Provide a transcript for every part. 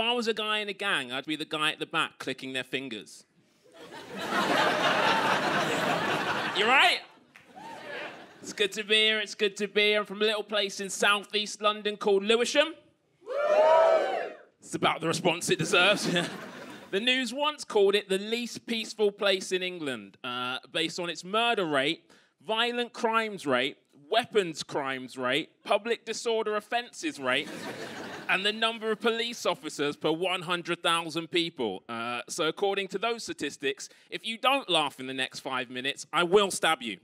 If I was a guy in a gang, I'd be the guy at the back clicking their fingers. You right? It's good to be here, it's good to be here. I'm from a little place in southeast London called Lewisham. It's about the response it deserves. The news once called it the least peaceful place in England, based on its murder rate, violent crimes rate, weapons crimes rate, public disorder offences rate, and the number of police officers per 100,000 people. So according to those statistics, if you don't laugh in the next 5 minutes, I will stab you.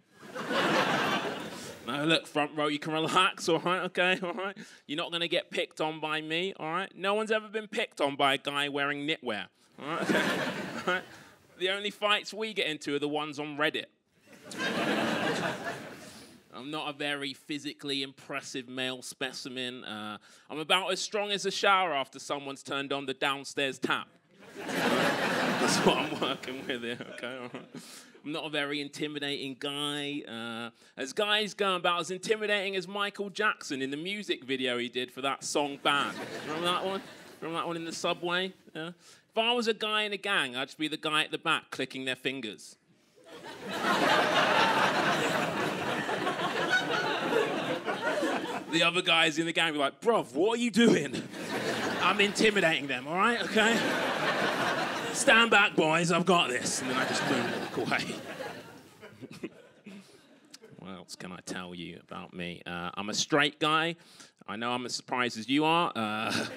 No, look, front row, you can relax, all right, okay, all right? You're not going to get picked on by me, all right? No one's ever been picked on by a guy wearing knitwear, all right? Okay. All right? The only fights we get into are the ones on Reddit. I'm not a very physically impressive male specimen. I'm about as strong as a shower after someone's turned on the downstairs tap. That's what I'm working with here, okay, all right? I'm not a very intimidating guy. As guys go, about as intimidating as Michael Jackson in the music video he did for that song Bad. Remember that one? Remember that one in the subway? Yeah. If I was a guy in a gang, I'd just be the guy at the back clicking their fingers. The other guys in the gang would be like, bruv, what are you doing? I'm intimidating them, all right, okay? Stand back, boys, I've got this. And then I just walk away. What else can I tell you about me? I'm a straight guy. I know I'm as surprised as you are. I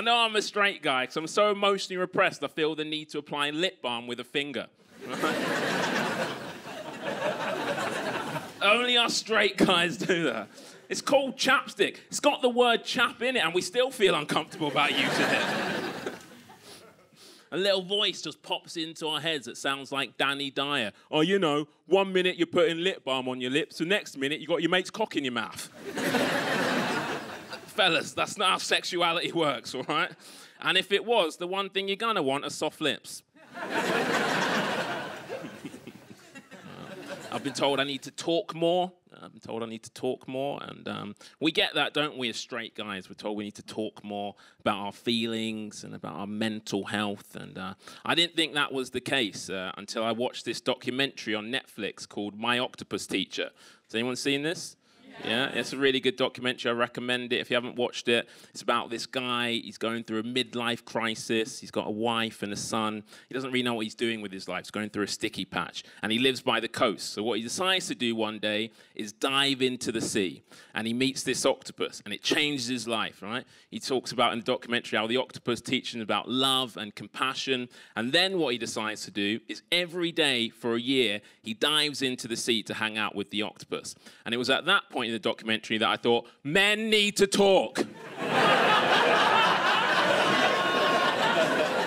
know I'm a straight guy because I'm so emotionally repressed I feel the need to apply lip balm with a finger. Only us straight guys do that. It's called chapstick. It's got the word chap in it and we still feel uncomfortable about using it. A little voice just pops into our heads that sounds like Danny Dyer. Oh, you know, 1 minute you're putting lip balm on your lips, the next minute you got your mate's cock in your mouth. Fellas, that's not how sexuality works, all right? And if it was, the one thing you're gonna want are soft lips. I've been told I need to talk more. And we get that, don't we, as straight guys? We're told we need to talk more about our feelings and about our mental health. And I didn't think that was the case until I watched this documentary on Netflix called My Octopus Teacher. Has anyone seen this? Yeah, it's a really good documentary. I recommend it if you haven't watched it. It's about this guy. He's going through a midlife crisis. He's got a wife and a son. He doesn't really know what he's doing with his life. He's going through a sticky patch, and he lives by the coast. So what he decides to do one day is dive into the sea, and he meets this octopus, and it changes his life, right? He talks about in the documentary how the octopus teaches him about love and compassion, and then what he decides to do is every day for a year, he dives into the sea to hang out with the octopus. And it was at that point in the documentary that I thought, men need to talk.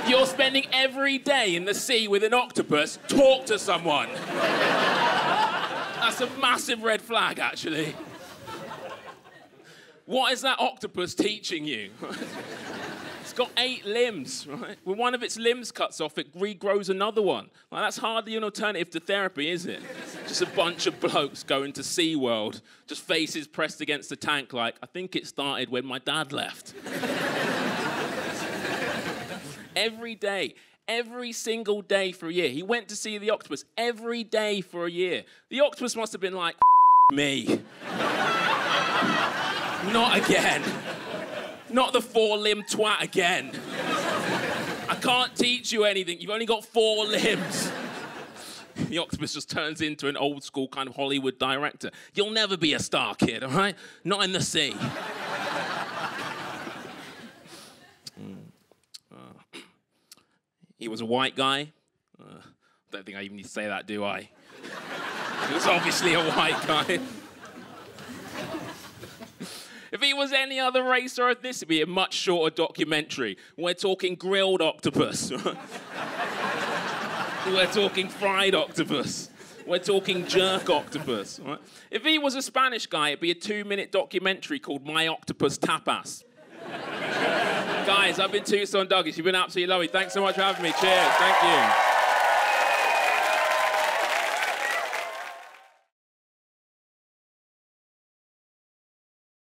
You're spending every day in the sea with an octopus, talk to someone. That's a massive red flag, actually. What is that octopus teaching you? It's got 8 limbs, right? When one of its limbs cuts off, it regrows another one. Like, that's hardly an alternative to therapy, is it? Just a bunch of blokes going to SeaWorld, just faces pressed against the tank like, I think it started when my dad left. Every day. Every single day for a year. He went to see the octopus every day for a year. The octopus must have been like, F me. Not again. Not the 4-limb twat again. I can't teach you anything. You've only got 4 limbs. The octopus just turns into an old school kind of Hollywood director. You'll never be a star, kid, all right? Not in the sea. He was a white guy. Don't think I even need to say that, do I? He was obviously a white guy. If he was any other race or ethnicity, it'd be a much shorter documentary. We're talking grilled octopus. We're talking fried octopus. We're talking jerk octopus. Right? If he was a Spanish guy, it'd be a 2-minute documentary called My Octopus Tapas. Guys, I've been Toussaint Douglass. You've been absolutely lovely. Thanks so much for having me. Cheers. Thank you.